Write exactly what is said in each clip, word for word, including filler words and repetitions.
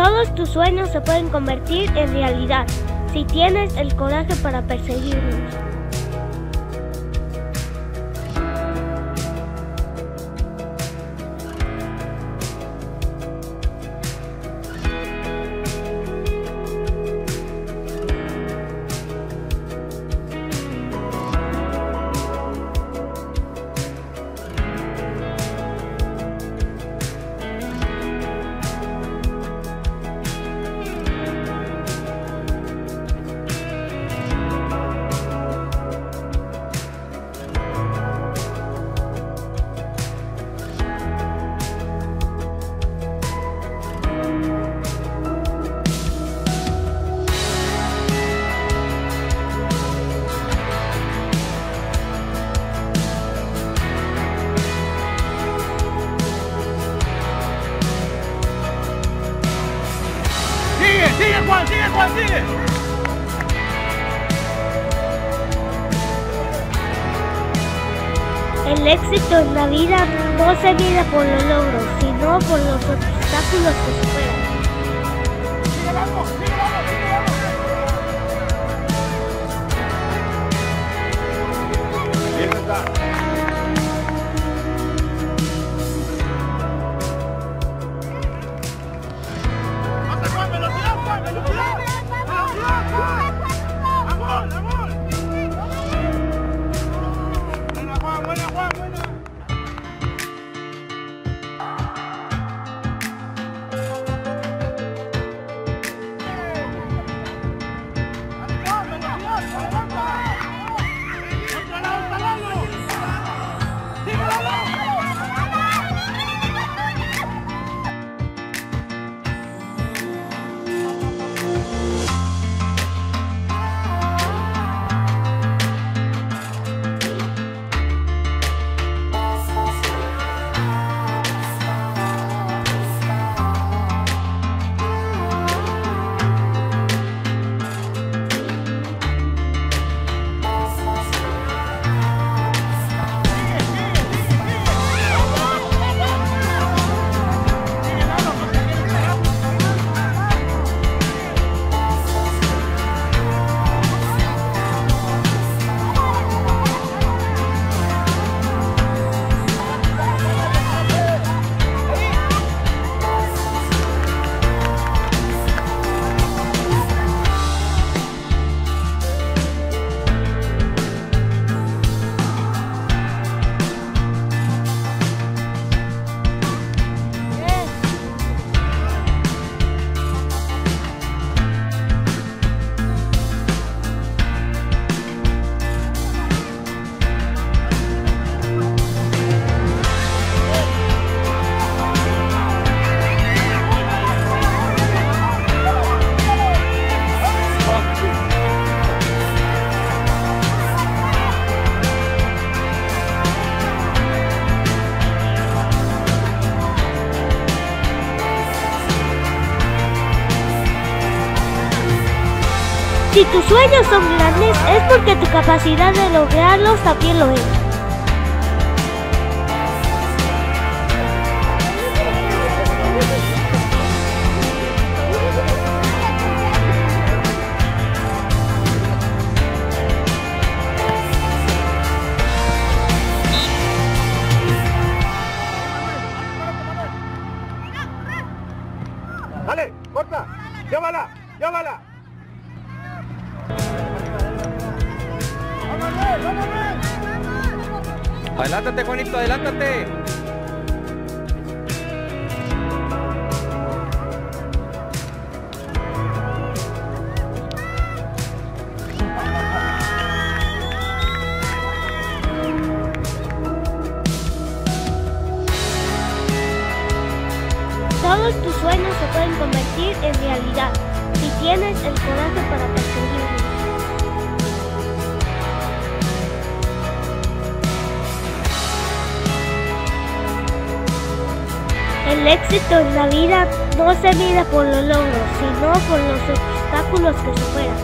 Todos tus sueños se pueden convertir en realidad si tienes el coraje para perseguirlos. ¡Sigue, Juan! ¡Sigue, Juan! ¡Sigue! El éxito en la vida no se mide por los logros, sino por los obstáculos que superan. ¡Sigue, vamos! ¡Sigue, vamos! ¡Sigue, vamos! Si tus sueños son grandes, es porque tu capacidad de lograrlos también lo es. ¡Dale! ¡Corta! ¡Llévala! ¡Llévala! Adelántate, Juanito, adelántate. Todos tus sueños se pueden convertir en realidad si tienes el coraje para perseguirlos. El éxito en la vida no se mide por los logros, sino por los obstáculos que superan.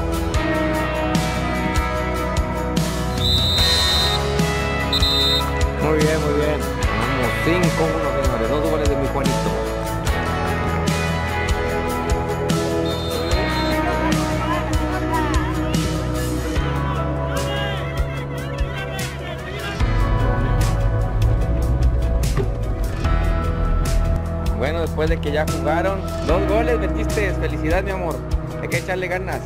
Muy bien, muy bien. Vamos, cinco uno, señores. Dos goles de mi Juanito. después de que ya jugaron. Dos goles metiste, felicidad mi amor, hay que echarle ganas.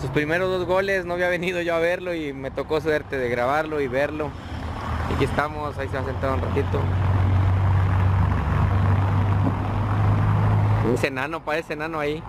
Sus primeros dos goles no había venido yo a verlo y me tocó suerte de grabarlo y verlo. Y aquí estamos, ahí se va sentado un ratito. Ese enano, parece enano ahí.